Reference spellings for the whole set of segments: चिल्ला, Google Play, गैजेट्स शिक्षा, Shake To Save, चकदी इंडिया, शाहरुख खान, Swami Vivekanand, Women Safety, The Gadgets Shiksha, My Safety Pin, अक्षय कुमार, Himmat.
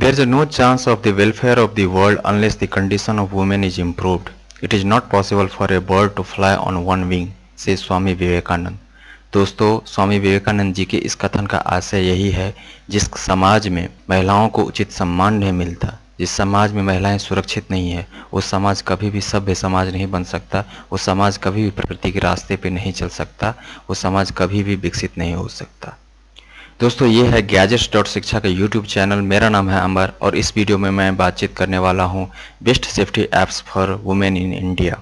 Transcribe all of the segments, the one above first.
There is no chance of the welfare of the world unless the condition of women is improved. It is not possible for a bird to fly on one wing, says Swami Vivekanand. दोस्तों, स्वामी विवेकानंद जी के इस कथन का आशय यही है, जिस समाज में महिलाओं को उचित सम्मान नहीं मिलता, जिस समाज में महिलाएं सुरक्षित नहीं है, उस समाज कभी भी सभ्य समाज नहीं बन सकता, उस समाज कभी भी प्रकृति के रास्ते पे नहीं चल सकता, उस समाज कभी भी विकसित नहीं हो सकता। दोस्तों, ये है गैजेट्स डॉट शिक्षा का यूट्यूब चैनल। मेरा नाम है अमर और इस वीडियो में मैं बातचीत करने वाला हूँ best safety apps for women in India.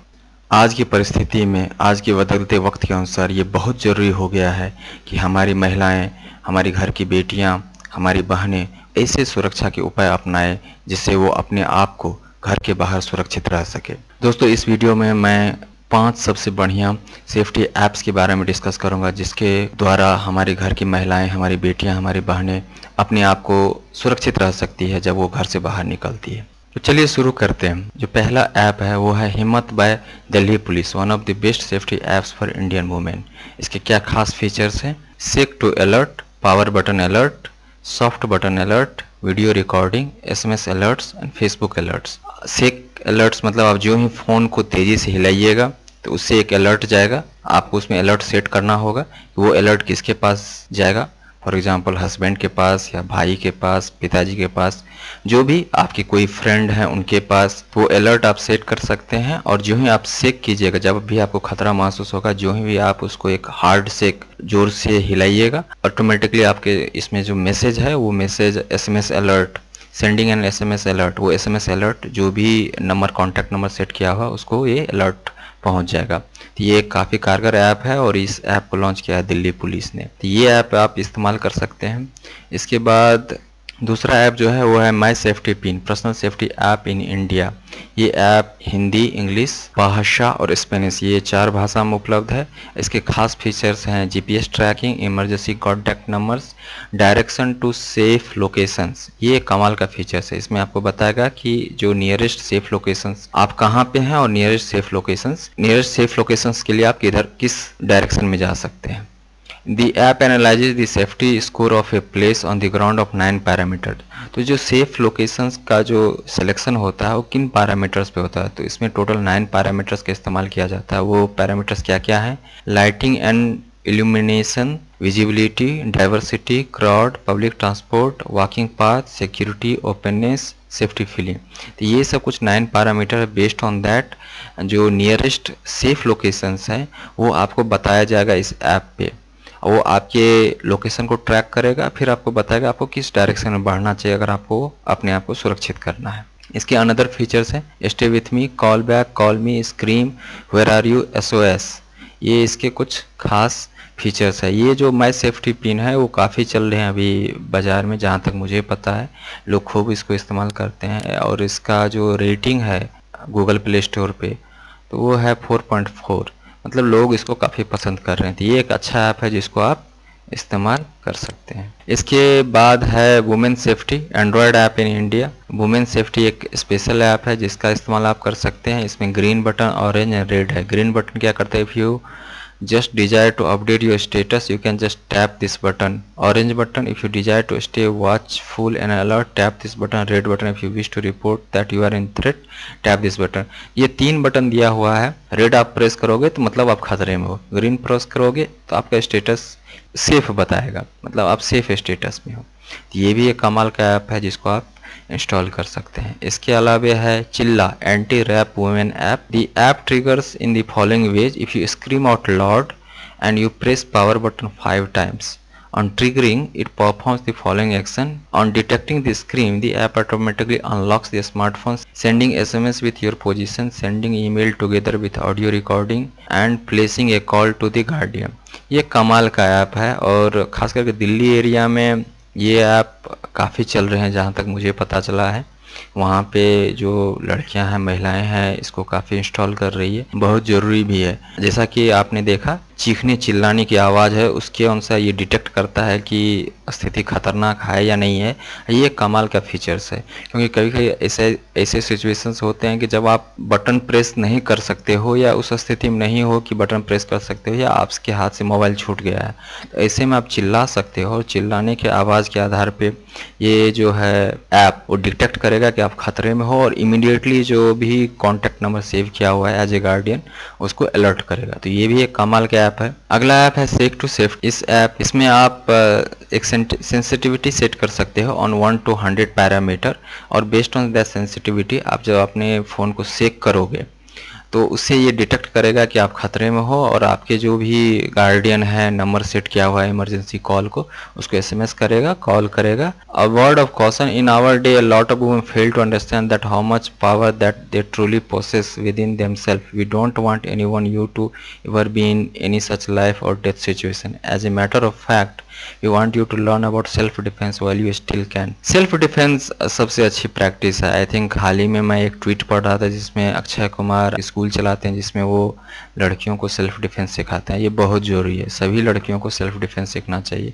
आज की परिस्थिति में, आज के बदलते वक्त के अनुसार ये बहुत ज़रूरी हो गया है कि हमारी महिलाएं, हमारी घर की बेटियां, हमारी बहनें ऐसे सुरक्षा के उपाय अपनाएं जिससे वो अपने आप को घर के बाहर सुरक्षित रह सके। दोस्तों, इस वीडियो में मैं 5 सबसे बढ़िया सेफ्टी ऐप्स के बारे में डिस्कस करूंगा जिसके द्वारा हमारे घर की महिलाएँ, हमारी बेटियाँ, हमारी बहनें अपने आप को सुरक्षित रह सकती है जब वो घर से बाहर निकलती है। तो चलिए शुरू करते हैं। जो पहला ऐप है वो है Himmat by Delhi police, one of the best safety apps for Indian women. इसके क्या खास फीचर्स हैं? Shake to alert, power button alert, soft button alert, video recording, SMS alerts and Facebook alerts. Shake alerts मतलब आप जो ही फ़ोन को तेज़ी से हिलाइएगा तो उससे एक अलर्ट जाएगा, आपको उसमें अलर्ट सेट करना होगा कि वो अलर्ट किसके पास जाएगा। फॉर एग्ज़ाम्पल हस्बैंड के पास या भाई के पास, पिताजी के पास, जो भी आपके कोई फ्रेंड हैं उनके पास। वो अलर्ट आप सेट कर सकते हैं और जो ही आप शेक कीजिएगा, जब भी आपको खतरा महसूस होगा, जो ही भी आप उसको एक हार्ड शेक जोर से हिलाइएगा, ऑटोमेटिकली आपके इसमें जो मैसेज है वो message SMS alert, sending an SMS alert, वो एसएमएस अलर्ट जो भी नंबर, कॉन्टैक्ट नंबर सेट किया हुआ उसको ये अलर्ट पहुंच जाएगा। तो ये काफ़ी कारगर ऐप है और इस ऐप को लॉन्च किया है दिल्ली पुलिस ने। तो ये ऐप आप इस्तेमाल कर सकते हैं। इसके बाद दूसरा ऐप जो है वो है my safety pin, personal safety app in India. ये ऐप हिंदी, इंग्लिश, भाषा और स्पेनिश, ये 4 भाषा में उपलब्ध है। इसके खास फीचर्स हैं GPS tracking, emergency contact numbers, direction to safe locations. ये कमाल का फीचर्स है, इसमें आपको बताएगा कि जो नियरेस्ट सेफ लोकेशंस आप कहाँ पे हैं और नियरेस्ट सेफ लोकेशंस के लिए आप किधर, किस डायरेक्शन में जा सकते हैं। The app analyzes the safety score of a place on the ground of 9 parameters। तो जो सेफ लोकेशंस का जो सिलेक्शन होता है वो किन पैरामीटर्स पे होता है, तो इसमें टोटल 9 पैरामीटर्स का इस्तेमाल किया जाता है। वो पैरामीटर्स क्या क्या हैं? Lighting and illumination, visibility, diversity, crowd, public transport, walking path, security, openness, safety feeling. तो ये सब कुछ 9 पैरामीटर है। बेस्ड ऑन दैट जो नियरेस्ट सेफ लोकेशंस हैं वो आपको बताया जाएगा इस ऐप पे। वो आपके लोकेशन को ट्रैक करेगा, फिर आपको बताएगा आपको किस डायरेक्शन में बढ़ना चाहिए अगर आपको अपने आप को सुरक्षित करना है। इसके अनदर फीचर्स हैं stay with me, call back, call me, scream, where are you, SOS. ये इसके कुछ खास फीचर्स है। ये जो माय सेफ्टी पिन है वो काफ़ी चल रहे हैं अभी बाज़ार में, जहाँ तक मुझे पता है लोग खूब इसको इस्तेमाल करते हैं और इसका जो रेटिंग है गूगल प्ले स्टोर पर तो वो है 4.4, मतलब लोग इसको काफ़ी पसंद कर रहे हैं। तो ये एक अच्छा ऐप है जिसको आप इस्तेमाल कर सकते हैं। इसके बाद है women safety Android app in India. Women safety एक स्पेशल ऐप है जिसका इस्तेमाल आप कर सकते हैं। इसमें green button, orange and red है। ग्रीन बटन क्या करता है, if you just desire to update your status you can just tap this button. Orange button, if you desire to stay watchful and alert tap this button. Red button, if you wish to report that you are in threat tap this button. ये 3 button दिया हुआ है। Red आप press करोगे तो मतलब आप खतरे में हो, ग्रीन प्रेस करोगे तो आपका स्टेटस सेफ बताएगा, मतलब आप सेफ स्टेटस में हो। तो ये भी एक कमाल का ऐप है जिसको आप इंस्टॉल कर सकते हैं। इसके अलावा है चिल्ला anti rape women app. The app triggers in the following ways, if you scream out loud and you press power button 5 times on triggering it performs the following action. On detecting the scream the app automatically unlocks the smartphone, sending SMS with your position, sending email together with audio recording and placing a call to the guardian. ये कमाल का app है और ख़ास करके Delhi area में ये app काफ़ी चल रहे हैं, जहाँ तक मुझे पता चला है। वहाँ पे जो लड़कियाँ हैं, महिलाएं हैं, इसको काफ़ी इंस्टॉल कर रही है। बहुत ज़रूरी भी है। जैसा कि आपने देखा चीखने चिल्लाने की आवाज़ है उसके अनुसार ये डिटेक्ट करता है कि स्थिति खतरनाक है या नहीं है। ये कमाल का फीचर्स है, क्योंकि कभी कभी ऐसे सिचुएशंस होते हैं कि जब आप बटन प्रेस नहीं कर सकते हो या उस स्थिति में नहीं हो कि बटन प्रेस कर सकते हो या आपके हाथ से मोबाइल छूट गया है, तो ऐसे में आप चिल्ला सकते हो और चिल्लाने के आवाज़ के आधार पर ये जो है ऐप वो डिटेक्ट करेगा कि आप खतरे में हो और इमीडिएटली जो भी कॉन्टैक्ट नंबर सेव किया हुआ है एज ए गार्डियन उसको अलर्ट करेगा। तो ये भी एक कमाल का ऐप है। अगला ऐप है शेक टू सेव। इस ऐप इसमें आप एक सेंसिटिविटी सेट कर सकते हो ऑन 1 to 100 पैरामीटर और बेस्ड ऑन दैट सेंसिटिविटी आप जब अपने फ़ोन को सेक करोगे तो उससे ये डिटेक्ट करेगा कि आप खतरे में हो और आपके जो भी गार्डियन है नंबर सेट किया हुआ है इमरजेंसी कॉल को उसको एसएमएस करेगा, कॉल करेगा। A word of caution, in our day a lot of women fail to understand that how much power that they truly possess within them self. We don't want any one you to ever be in any such life और death situation. As a matter of fact we want you to learn about self defence while you still can. Self defence सबसे अच्छी practice है। I think हाल ही में मैं एक tweet पढ़ रहा था जिसमें अक्षय कुमार स्कूल चलाते हैं जिसमें वो लड़कियों को सेल्फ डिफेंस सिखाते हैं। ये बहुत ज़रूरी है, सभी लड़कियों को सेल्फ डिफेंस सीखना चाहिए,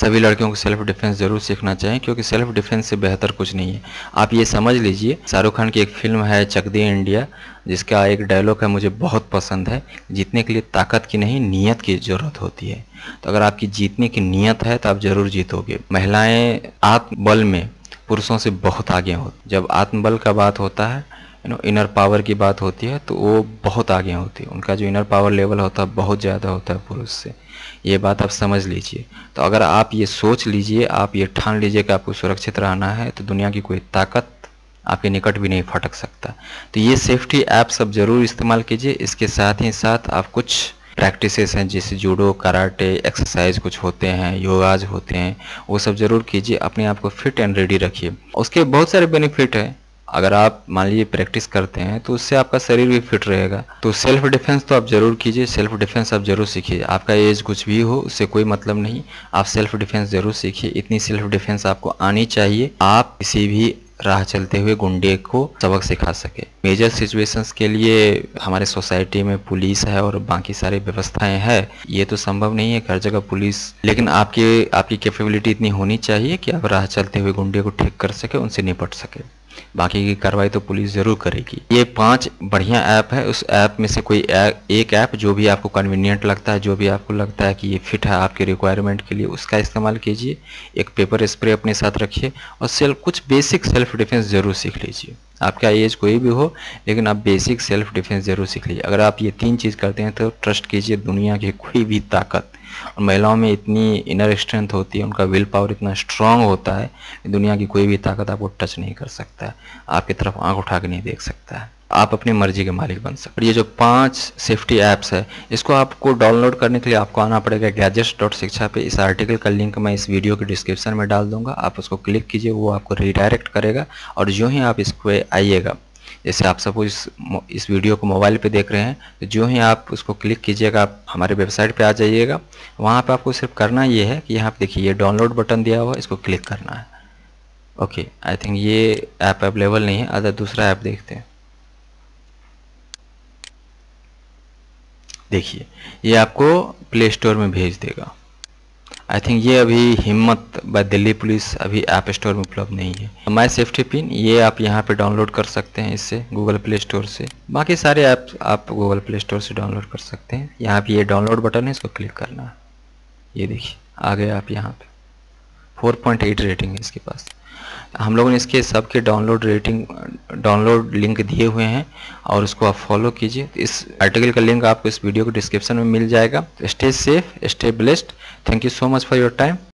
सभी लड़कियों को सेल्फ डिफेंस ज़रूर सीखना चाहिए, क्योंकि सेल्फ डिफेंस से बेहतर कुछ नहीं है। आप ये समझ लीजिए, शाहरुख खान की एक फिल्म है चकदी इंडिया जिसका एक डायलॉग है मुझे बहुत पसंद है, जीतने के लिए ताकत की नहीं नीयत की ज़रूरत होती है। तो अगर आपकी जीतने की नीयत है तो आप ज़रूर जीतोगे। महिलाएं आत्मबल में पुरुषों से बहुत आगे होती, जब आत्मबल का बात होता है इनर पावर की बात होती है तो वो बहुत आगे होती है, उनका जो इनर पावर लेवल होता है बहुत ज़्यादा होता है पुरुष से। ये बात आप समझ लीजिए। तो अगर आप ये सोच लीजिए, आप ये ठान लीजिए कि आपको सुरक्षित रहना है तो दुनिया की कोई ताकत आपके निकट भी नहीं फटक सकता। तो ये सेफ्टी ऐप सब ज़रूर इस्तेमाल कीजिए। इसके साथ ही साथ आप कुछ प्रैक्टिसेस हैं जैसे जूडो, कराटे, एक्सरसाइज कुछ होते हैं, योगाज होते हैं, वो सब ज़रूर कीजिए। अपने आप को फिट एंड रेडी रखिए। उसके बहुत सारे बेनिफिट हैं। अगर आप मान लीजिए प्रैक्टिस करते हैं तो उससे आपका शरीर भी फिट रहेगा। तो सेल्फ डिफेंस तो आप ज़रूर कीजिए, सेल्फ डिफेंस आप ज़रूर सीखिए। आपका एज कुछ भी हो उससे कोई मतलब नहीं, आप सेल्फ डिफेंस ज़रूर सीखिए। इतनी सेल्फ डिफेंस आपको आनी चाहिए आप किसी भी राह चलते हुए गुंडे को सबक सिखा सके। मेजर सिचुएशंस के लिए हमारे सोसाइटी में पुलिस है और बाकी सारी व्यवस्थाएं हैं। ये तो संभव नहीं है हर जगह पुलिस, लेकिन आपकी कैपेबिलिटी इतनी होनी चाहिए कि आप राह चलते हुए गुंडे को ठीक कर सके, उनसे निपट सके। बाकी की कार्रवाई तो पुलिस ज़रूर करेगी। ये 5 बढ़िया ऐप है। उस ऐप में से कोई एक ऐप जो भी आपको कन्वीनियंट लगता है, जो भी आपको लगता है कि ये फिट है आपके रिक्वायरमेंट के लिए, उसका इस्तेमाल कीजिए। एक पेपर स्प्रे अपने साथ रखिए और कुछ बेसिक सेल्फ डिफेंस ज़रूर सीख लीजिए। आपका एज कोई भी हो लेकिन आप बेसिक सेल्फ डिफेंस ज़रूर सीख लीजिए। अगर आप ये 3 चीज़ करते हैं तो ट्रस्ट कीजिए दुनिया की कोई भी ताकत, और महिलाओं में इतनी इनर स्ट्रेंथ होती है, उनका विल पावर इतना स्ट्रांग होता है कि दुनिया की कोई भी ताकत आपको टच नहीं कर सकता है, आपकी तरफ आंख उठा के नहीं देख सकता है, आप अपनी मर्जी के मालिक बन सकते हैं। ये जो 5 सेफ्टी ऐप्स है इसको आपको डाउनलोड करने के लिए आपको आना पड़ेगा gadgets.shiksha पे। इस आर्टिकल का लिंक मैं इस वीडियो के डिस्क्रिप्शन में डाल दूंगा, आप उसको क्लिक कीजिए, वो आपको रीडायरेक्ट करेगा। और जो ही आप इसको आइएगा, जैसे आप सपोज इस वीडियो को मोबाइल पे देख रहे हैं, तो जो ही आप उसको क्लिक कीजिएगा आप हमारे वेबसाइट पे आ जाइएगा। वहाँ पे आपको सिर्फ करना ये है कि यहाँ पे देखिए ये डाउनलोड बटन दिया हुआ है, इसको क्लिक करना है। ओके, आई थिंक ये ऐप अवेलेबल नहीं है, अदर दूसरा ऐप देखते हैं। देखिए ये आपको प्ले स्टोर में भेज देगा। आई थिंक ये अभी हिम्मत बाय दिल्ली पुलिस अभी ऐप स्टोर में उपलब्ध नहीं है। माय सेफ्टी पिन ये आप यहाँ पे डाउनलोड कर सकते हैं इससे गूगल प्ले स्टोर से। बाकी सारे ऐप्स आप गूगल प्ले स्टोर से डाउनलोड कर सकते हैं। यहाँ पे ये डाउनलोड बटन है, इसको क्लिक करना है। ये देखिए आ गए आप यहाँ पे। 4.8 रेटिंग है इसके पास। हम लोगों ने इसके सबके डाउनलोड लिंक दिए हुए हैं और उसको आप फॉलो कीजिए। इस आर्टिकल का लिंक आपको इस वीडियो के डिस्क्रिप्शन में मिल जाएगा। Stay safe, stay blessed. Thank you so much for your time.